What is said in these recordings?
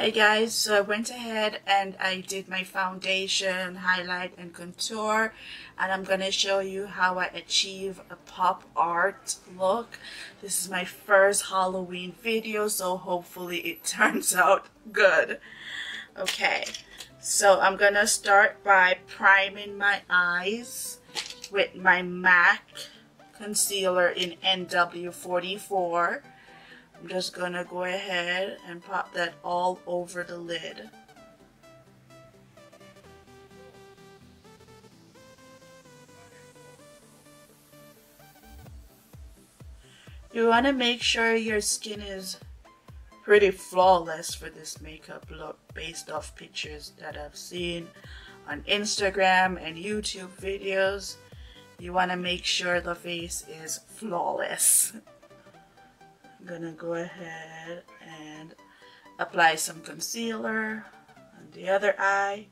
Hey guys, so I went ahead and I did my foundation, highlight and contour, and I'm gonna show you how I achieve a pop art look. This is my first Halloween video, so hopefully it turns out good. Okay, so I'm gonna start by priming my eyes with my MAC concealer in NW44. I'm just gonna go ahead and pop that all over the lid. You wanna make sure your skin is pretty flawless for this makeup look based off pictures that I've seen on Instagram and YouTube videos. You wanna make sure the face is flawless. I'm gonna go ahead and apply some concealer on the other eye.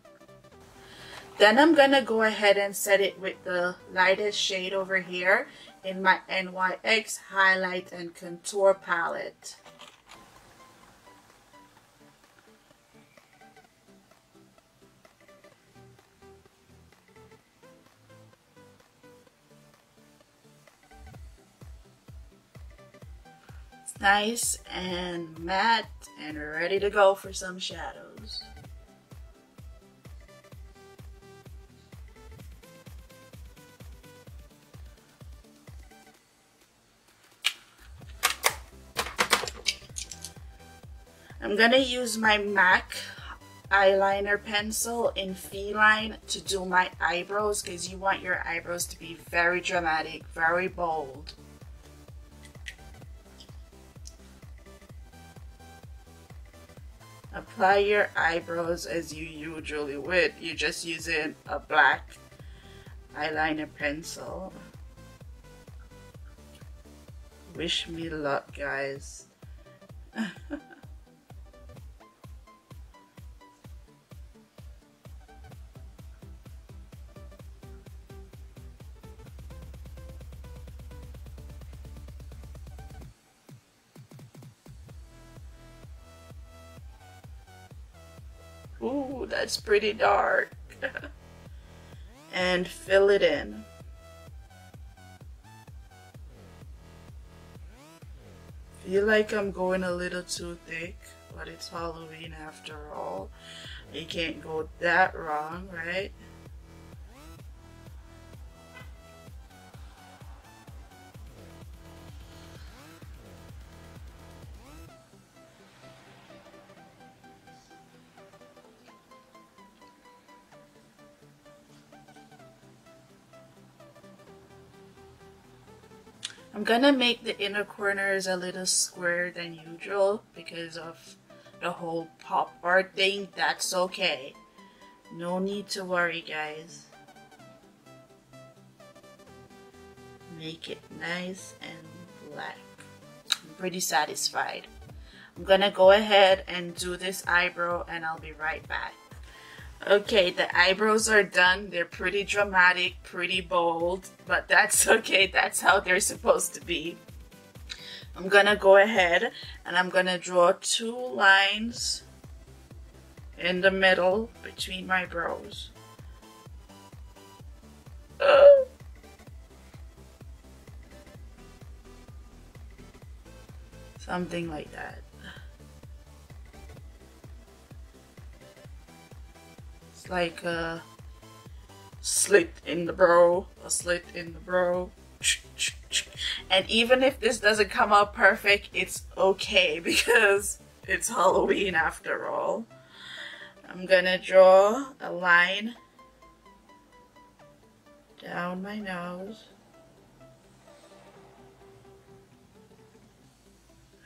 Then I'm gonna go ahead and set it with the lightest shade over here in my NYX highlight and contour palette. Nice and matte and ready to go for some shadows. I'm going to use my MAC eyeliner pencil in Feline to do my eyebrows because you want your eyebrows to be very dramatic, very bold. Apply your eyebrows as you usually would. You're just using a black eyeliner pencil. Wish me luck, guys. Ooh, that's pretty dark. And fill it in. Feel like I'm going a little too thick, but it's Halloween after all. You can't go that wrong, right? I'm gonna make the inner corners a little square than usual because of the whole pop art thing. That's okay. No need to worry, guys. Make it nice and black. I'm pretty satisfied. I'm gonna go ahead and do this eyebrow and I'll be right back. Okay, the eyebrows are done. They're pretty dramatic, pretty bold, but that's okay. That's how they're supposed to be. I'm gonna go ahead and I'm gonna draw two lines in the middle between my brows. Something like that. Like a slit in the brow, a slit in the brow. And even if this doesn't come out perfect, it's okay because it's Halloween after all. I'm gonna draw a line down my nose.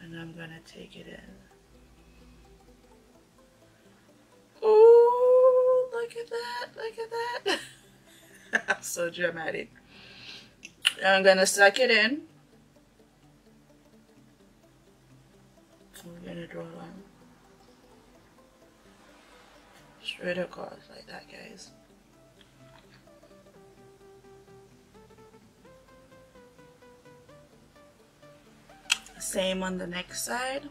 And I'm gonna take it in. Ooh! Look at that, look at that. So dramatic. I'm gonna suck it in. I'm gonna draw one straight across like that, guys. Same on the next side.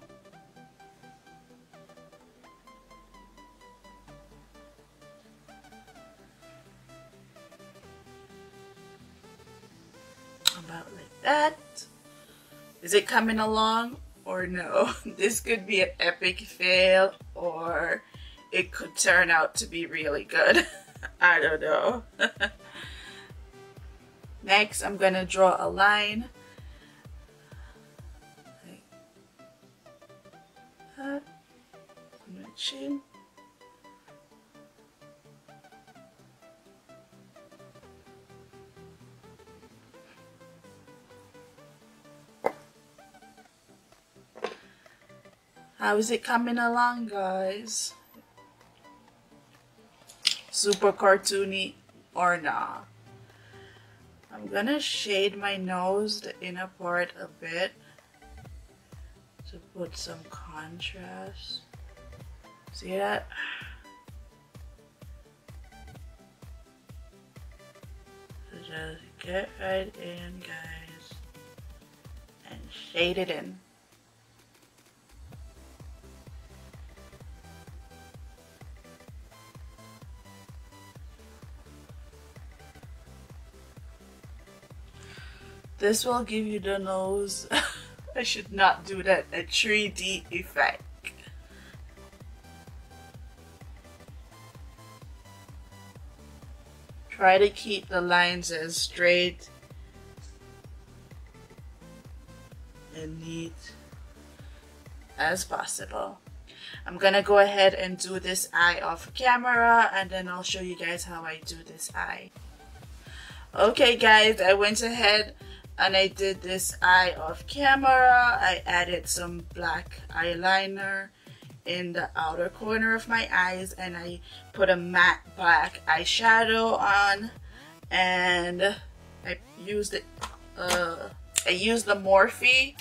about like that. Is it coming along or no? This could be an epic fail, or it could turn out to be really good. I don't know. Next, I'm gonna draw a line. Like my chin. How is it coming along, guys? Super cartoony or not? I'm gonna shade my nose, the inner part, a bit to put some contrast. See that? So just get right in, guys, and shade it in. This will give you the nose. I should not do that. A 3D effect. Try to keep the lines as straight and neat as possible. I'm gonna go ahead and do this eye off camera, and then I'll show you guys how I do this eye. Okay guys, I went ahead and I did this eye off camera. I added some black eyeliner in the outer corner of my eyes, and I put a matte black eyeshadow on, and I used it. I used the Morphe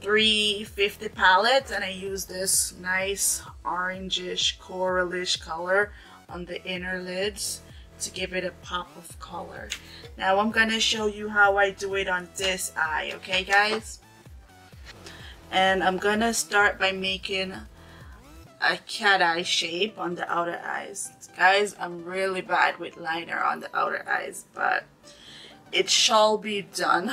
350 palette, and I used this nice orangish coralish color on the inner lids to give it a pop of color. Now I'm gonna show you how I do it on this eye, okay guys? And I'm gonna start by making a cat eye shape on the outer eyes. Guys, I'm really bad with liner on the outer eyes, but it shall be done.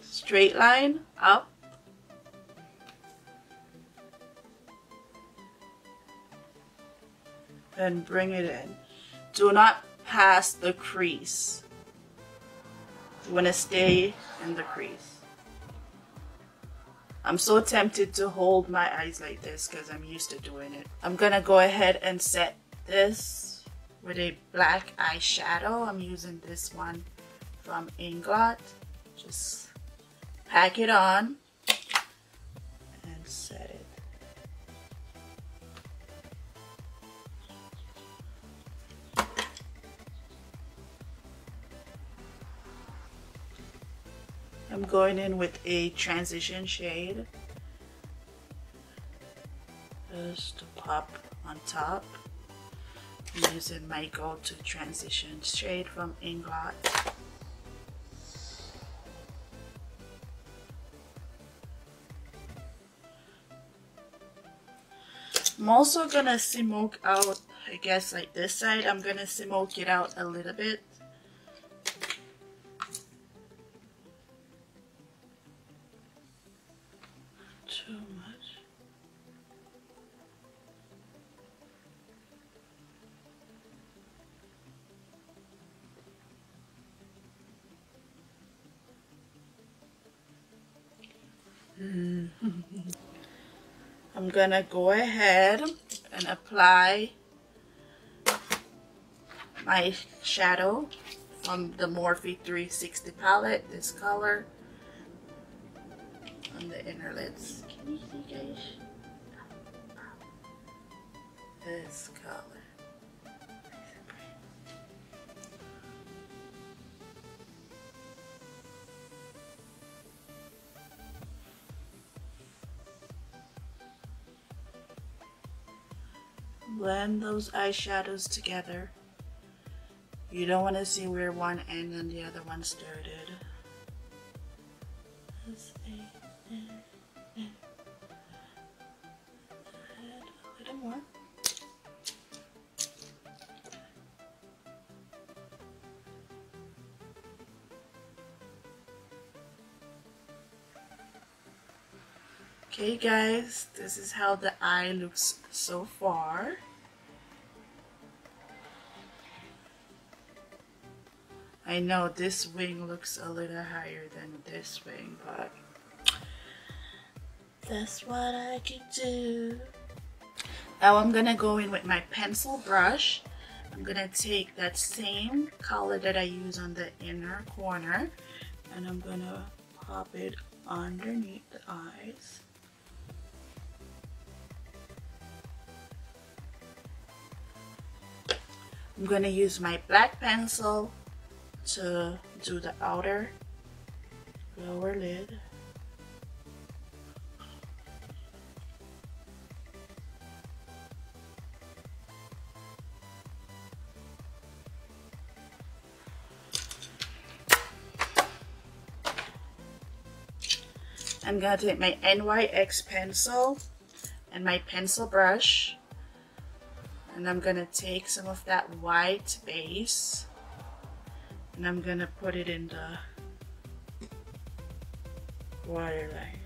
Straight line up. And bring it in. Do not pass the crease. You want to stay in the crease. I'm so tempted to hold my eyes like this because I'm used to doing it. I'm gonna go ahead and set this with a black eyeshadow. I'm using this one from Inglot. Just pack it on and set it. I'm going in with a transition shade just to pop on top. I'm using my go-to transition shade from Inglot. I'm also gonna smoke out, I guess, like this side. I'm gonna smoke it out a little bit. I'm gonna go ahead and apply my shadow from the Morphe 360 palette, this color, on the inner lids. Can you see, guys? This color. Blend those eyeshadows together. You don't want to see where one end and the other one started. Let's see. Add a little more. Okay guys, this is how the eye looks so far. I know this wing looks a little higher than this wing, but that's what I can do. Now I'm gonna go in with my pencil brush. I'm gonna take that same color that I use on the inner corner, and I'm gonna pop it underneath the eyes. I'm gonna use my black pencil to do the outer lower lid. I'm gonna take my NYX pencil and my pencil brush, and I'm gonna take some of that white base and I'm gonna put it in the waterline.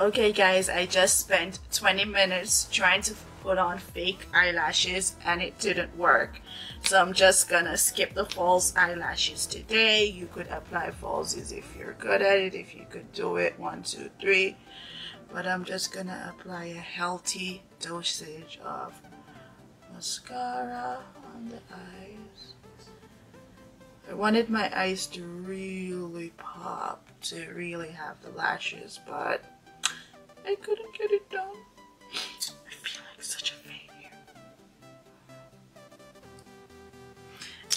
Okay guys, I just spent 20 minutes trying to put on fake eyelashes and it didn't work. So I'm just gonna skip the false eyelashes today. You could apply falsies if you're good at it, if you could do it, 1, 2, 3. But I'm just gonna apply a healthy dosage of mascara on the eyes. I wanted my eyes to really pop, to really have the lashes, but I couldn't get it done. I feel like such a failure.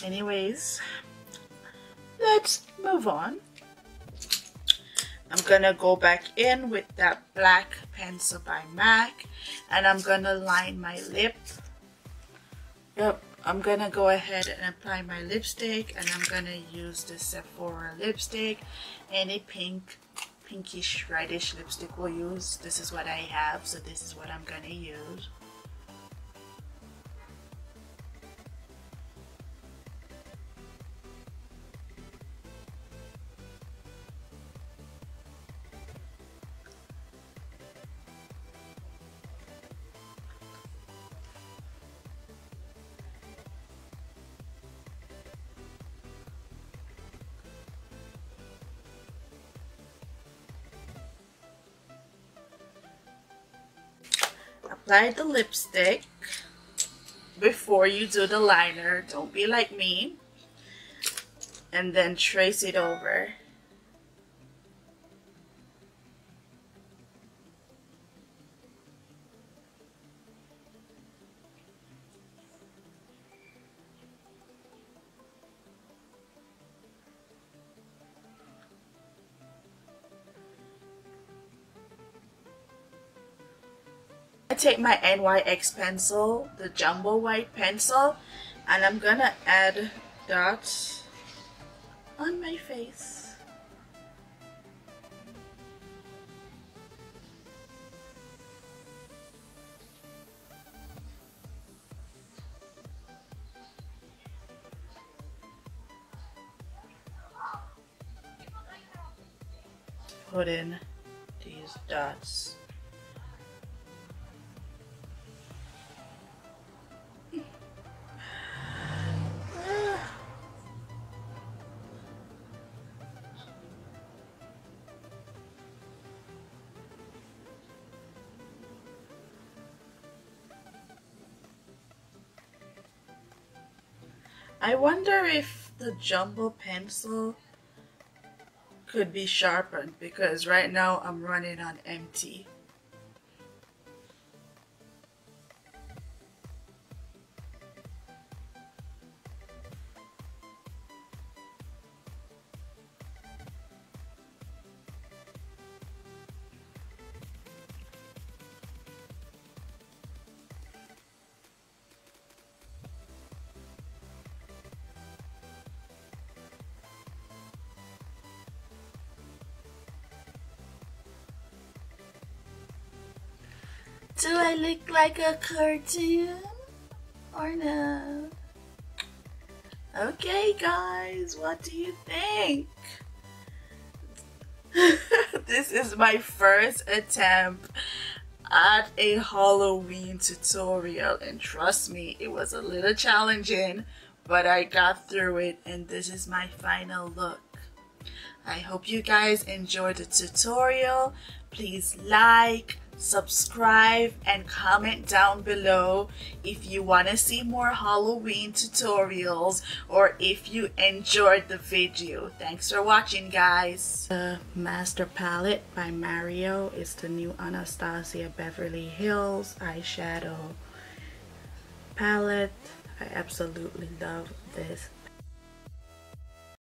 Anyways, let's move on. I'm gonna go back in with that black pencil by MAC and I'm gonna line my lip. Yep, I'm gonna go ahead and apply my lipstick and I'm gonna use the Sephora lipstick, any pinkish reddish lipstick we'll use. This is what I have, so this is what I'm gonna use. Apply the lipstick before you do the liner, don't be like me, and then trace it over. I take my NYX pencil, the jumbo white pencil, and I'm gonna add dots on my face. Put in these dots. I wonder if the jumbo pencil could be sharpened, because right now I'm running on empty. Do I look like a cartoon or no? Okay guys, what do you think? This is my first attempt at a Halloween tutorial, and trust me, it was a little challenging, but I got through it, and this is my final look. I hope you guys enjoyed the tutorial. Please like, subscribe, and comment down below if you want to see more Halloween tutorials or if you enjoyed the video. Thanks for watching, guys. The Master Palette by Mario is the new Anastasia Beverly Hills eyeshadow palette. I absolutely love this